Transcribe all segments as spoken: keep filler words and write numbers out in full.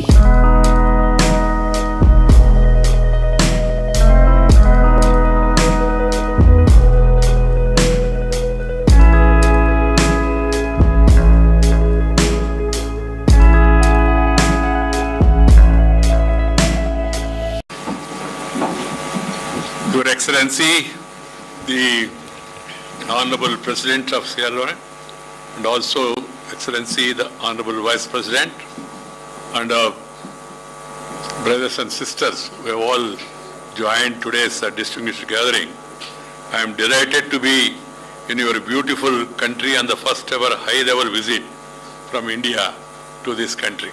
Your Excellency, the Honorable President of Sierra Leone, and also Excellency, the Honorable Vice President, and uh, brothers and sisters who have all joined today's uh, distinguished gathering. I am delighted to be in your beautiful country on the first ever high-level visit from India to this country.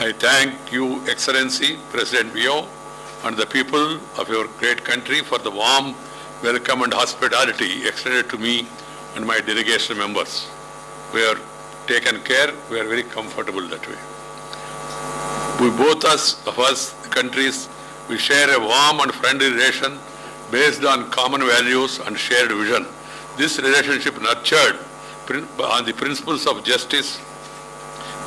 I thank you, Excellency, President Bio, and the people of your great country for the warm welcome and hospitality extended to me and my delegation members. We are taken care, we are very comfortable that way. We both us, of us countries, we share a warm and friendly relation based on common values and shared vision. This relationship nurtured on the principles of justice,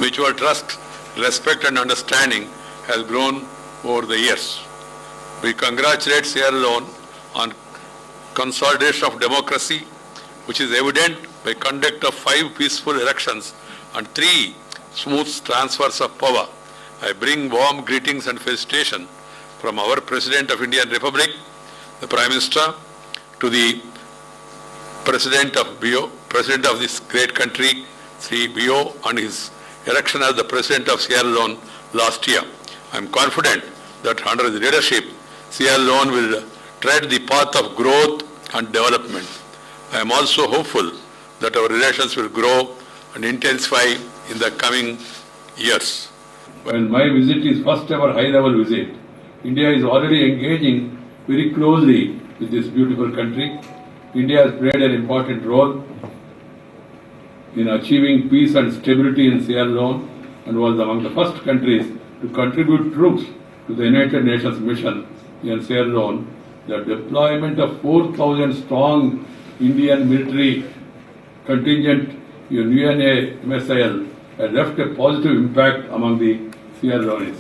mutual trust, respect and understanding has grown over the years. We congratulate Sierra Leone on consolidation of democracy, which is evident by conduct of five peaceful elections and three smooth transfers of power. I bring warm greetings and felicitation from our President of Indian Republic, the Prime Minister, to the President of Bio, President of this great country, Sri Bio, and his election as the President of Sierra Leone last year. I am confident that under his leadership, Sierra Leone will tread the path of growth and development. I am also hopeful that our relations will grow and intensify in the coming years. While my visit is first ever high-level visit, India is already engaging very closely with this beautiful country. India has played an important role in achieving peace and stability in Sierra Leone and was among the first countries to contribute troops to the United Nations mission in Sierra Leone. The deployment of four thousand strong Indian military contingent in UNAMSIL had left a positive impact among the Sierra Leoneans.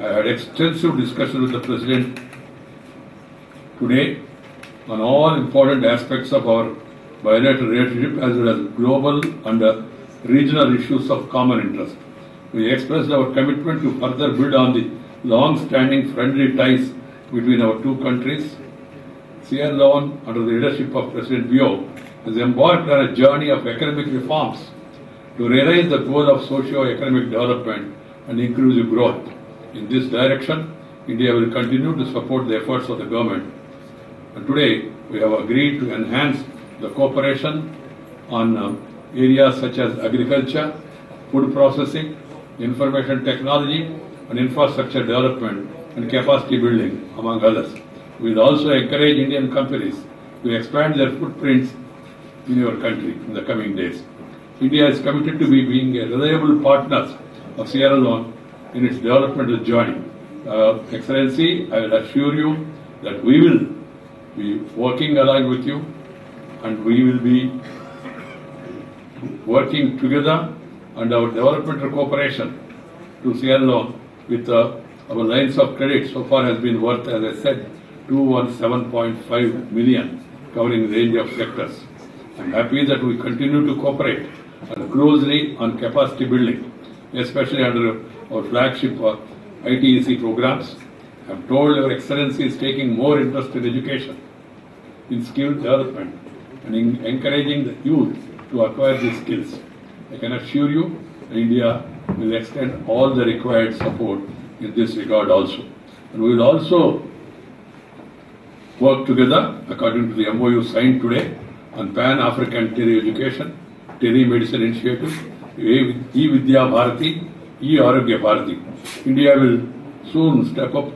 I had extensive discussion with the President today on all important aspects of our bilateral relationship as well as global and regional issues of common interest. We expressed our commitment to further build on the long-standing friendly ties between our two countries. Sierra Leone, under the leadership of President Bio, has embarked on a journey of economic reforms to realize the goal of socio-economic development and inclusive growth. In this direction, India will continue to support the efforts of the government. And today, we have agreed to enhance the cooperation on um, areas such as agriculture, food processing, information technology, and infrastructure development and capacity building, among others. We will also encourage Indian companies to expand their footprints in your country in the coming days. India is committed to be being a reliable partner of Sierra Leone in its developmental journey. Uh, Excellency, I will assure you that we will be working along with you and we will be working together and our developmental cooperation to Sierra Leone with uh, our lines of credit so far has been worth, as I said, two hundred seventeen point five million, covering a range of sectors. I am happy that we continue to cooperate closely on capacity building, especially under our flagship uh, I T E C programs. I am told Your Excellency is taking more interest in education, in skill development, and in encouraging the youth to acquire these skills. I can assure you that India will extend all the required support in this regard also. And we will also work together according to the M O U signed today on Pan-African Tele-Education, Tele-Medicine Initiative, E. Vidya Bharati, E. Argya Bharati. India will soon step up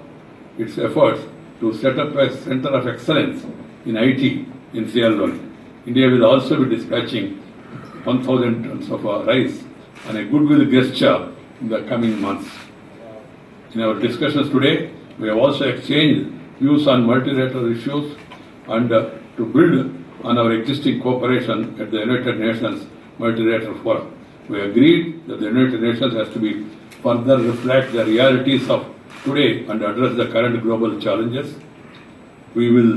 its efforts to set up a center of excellence in I T in Sierra Leone. India will also be dispatching one thousand tons of rice and a goodwill gesture in the coming months. In our discussions today, we have also exchanged views on multilateral issues and uh, to build on our existing cooperation at the United Nations Multilateral Forum. We agreed that the United Nations has to be further reflect the realities of today and address the current global challenges. We will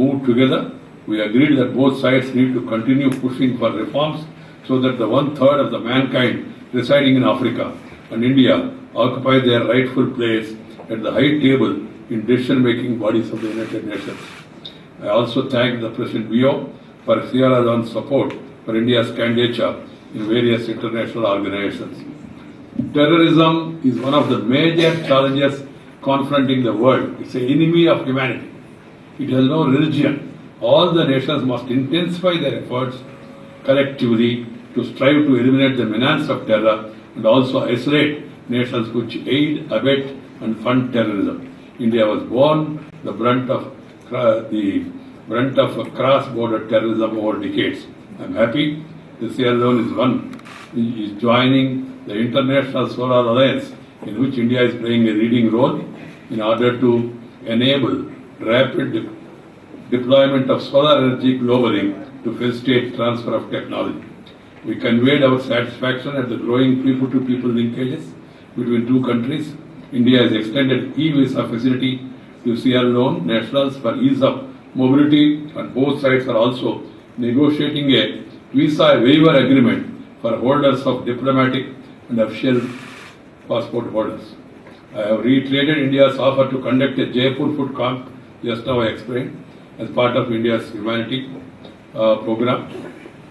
move together. We agreed that both sides need to continue pushing for reforms so that the one-third of the mankind residing in Africa and India occupy their rightful place at the high table in decision-making bodies of the United Nations. I also thank the President Bio for Sierra Leone's support for India's candidature in various international organizations. Terrorism is one of the major challenges confronting the world. It's an enemy of humanity. It has no religion. All the nations must intensify their efforts collectively to strive to eliminate the menace of terror and also isolate nations which aid, abet and fund terrorism. India was borne the brunt of the brunt of cross-border terrorism over decades. I'm happy the Sierra Leone is one is joining the International Solar Alliance, in which India is playing a leading role in order to enable rapid de deployment of solar energy globally to facilitate transfer of technology. We conveyed our satisfaction at the growing people-to-people linkages between two countries. India has extended E visa facility to Sierra Leone nationals for ease of mobility, and both sides are also negotiating a visa waiver agreement for holders of diplomatic and official passport holders. I have reiterated India's offer to conduct a Jaipur food camp, just now I explained, as part of India's humanity uh, program.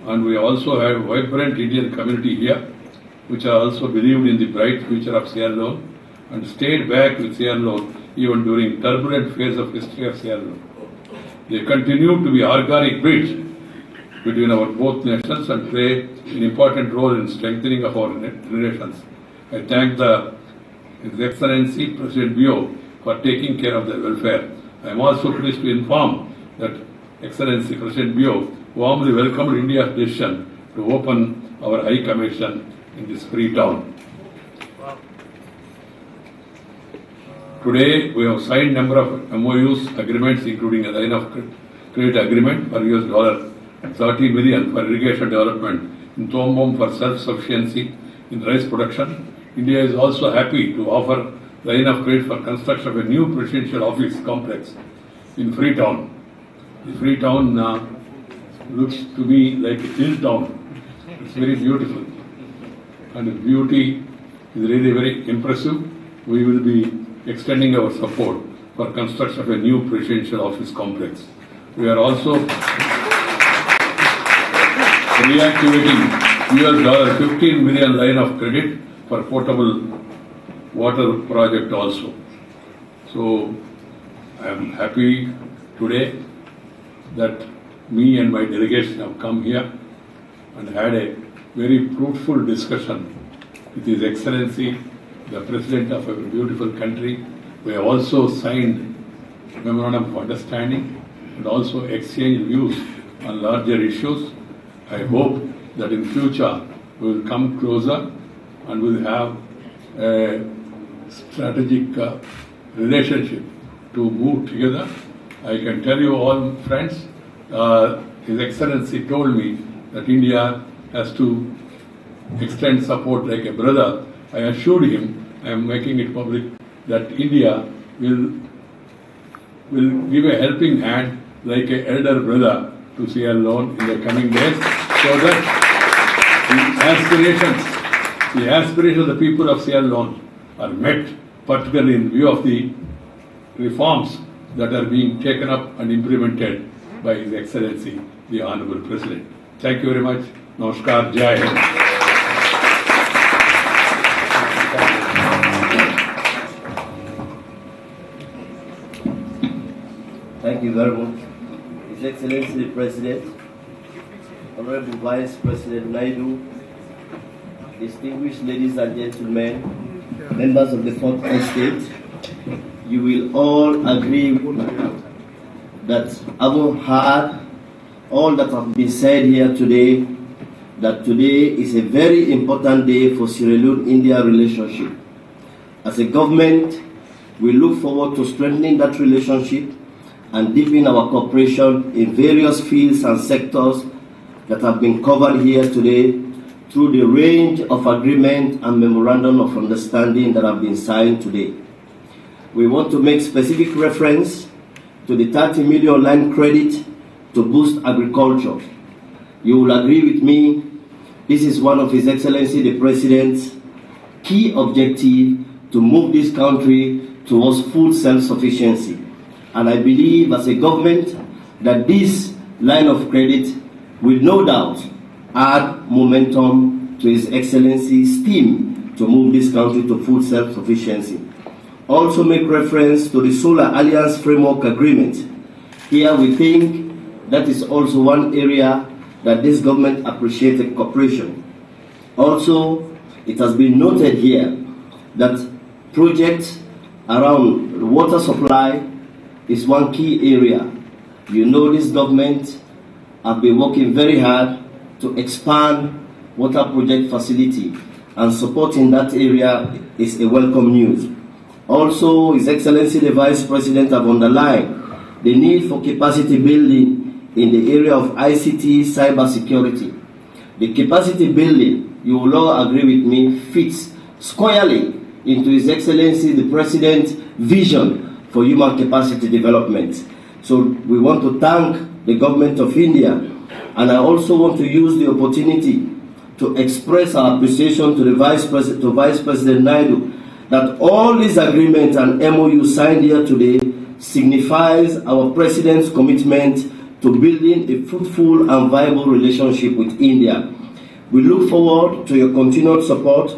And we also have a vibrant Indian community here, which are also believed in the bright future of Sierra Leone and stayed back with Sierra Leone even during turbulent phase of history of Sierra Leone. They continue to be organic bridge between our both nations and play an important role in strengthening of our relations. I thank the His Excellency President Bio for taking care of their welfare. I am also pleased to inform that Excellency President Bio warmly welcomed India's decision to open our High Commission in this Freetown. Today we have signed number of M O Us agreements, including a line of credit agreement for U S dollar thirty million for irrigation development in Tombom for self-sufficiency in rice production. India is also happy to offer line of credit for construction of a new presidential office complex in Freetown. The Freetown uh, looks to me like a hill town. It's very beautiful, and the beauty is really very impressive. We will be extending our support for construction of a new presidential office complex. We are also reactivating U S dollar fifteen million line of credit for potable water project also. So I am happy today that me and my delegation have come here and had a very fruitful discussion with His Excellency, the President of our beautiful country. We have also signed Memorandum of Understanding and also exchanged views on larger issues. I hope that in future we will come closer and we will have a strategic uh, relationship to move together. I can tell you all, friends, uh, His Excellency told me that India has to extend support like a brother. I assured him, I am making it public, that India will, will give a helping hand like an elder brother to Sierra Leone in the coming days, so that the aspirations, the aspirations of the people of Sierra Leone are met, particularly in view of the reforms that are being taken up and implemented by His Excellency, the Honorable President. Thank you very much. Namaskar. Jai Hind. Thank you very much, His Excellency the President, Honorable Vice President Naidu, distinguished ladies and gentlemen, members of the Fourth Estate. You will all agree that having heard all that has been said here today, that today is a very important day for Sierra Leone-India relationship. As a government, we look forward to strengthening that relationship and deepen our cooperation in various fields and sectors that have been covered here today through the range of agreement and memorandum of understanding that have been signed today. We want to make specific reference to the thirty million land credit to boost agriculture. You will agree with me, this is one of His Excellency the President's key objective to move this country towards full self-sufficiency. And I believe as a government that this line of credit will no doubt add momentum to His Excellency's team to move this country to full self-sufficiency. Also make reference to the Solar Alliance Framework Agreement. Here we think that is also one area that this government appreciated cooperation. Also, it has been noted here that projects around water supply is one key area. You know this government have been working very hard to expand water project facility, and support in that area is a welcome news. Also, His Excellency the Vice President have underlined the need for capacity building in the area of I C T cybersecurity. The capacity building, you will all agree with me, fits squarely into His Excellency the President's vision for human capacity development. So we want to thank the government of India, and I also want to use the opportunity to express our appreciation to the Vice President, to Vice President Naidu, that all these agreements and M O U signed here today signifies our President's commitment to building a fruitful and viable relationship with India. We look forward to your continued support.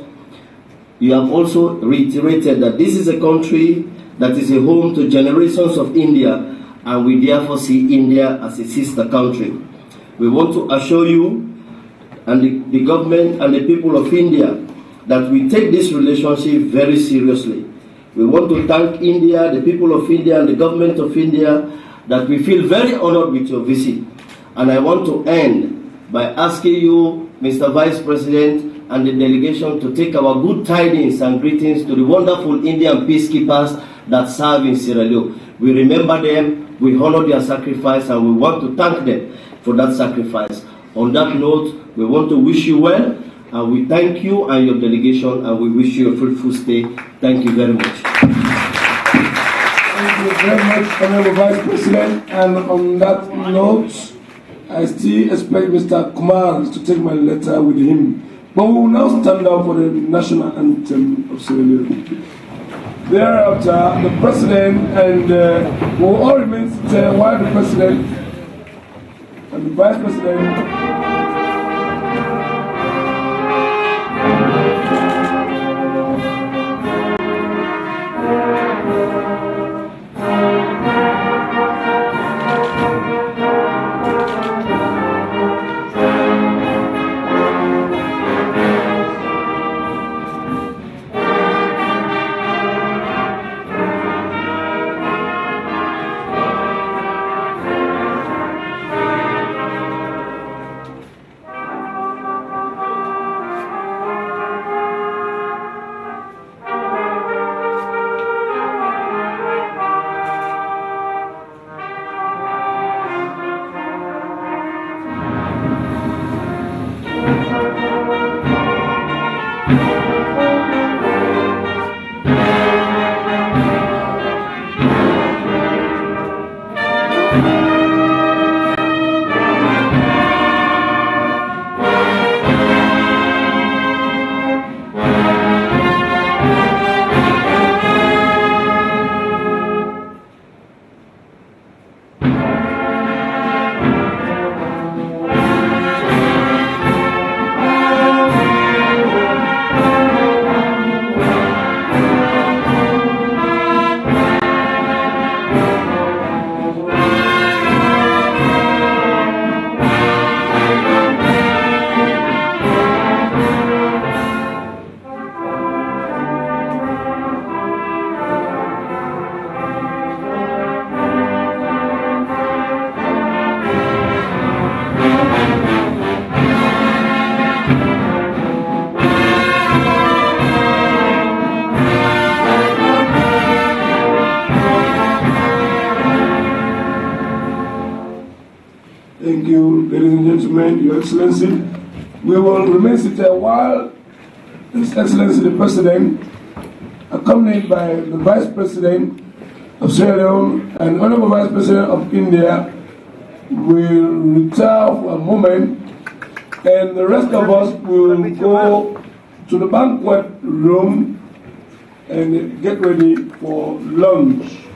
You have also reiterated that this is a country that is a home to generations of India, and we therefore see India as a sister country. We want to assure you and the, the government and the people of India that we take this relationship very seriously. We want to thank India, the people of India, and the government of India that we feel very honored with your visit. And I want to end by asking you, Mister Vice President, and the delegation to take our good tidings and greetings to the wonderful Indian peacekeepers that serve in Sierra Leone. We remember them, we honor their sacrifice, and we want to thank them for that sacrifice. On that note, we want to wish you well, and we thank you and your delegation, and we wish you a fruitful stay. Thank you very much. Thank you very much, Honorable Vice President. And on that note, I still expect Mister Kumar to take my letter with him. But we will now stand up for the national anthem of Sierra Leone. Thereafter, the President and uh, we will all remain seated while the President and the Vice President Excellency, We will remain seated while His Excellency the President, accompanied by the Vice President of Sierra Leone and Honorable Vice President of India, will retire for a moment, and the rest of us will go to the banquet room and get ready for lunch.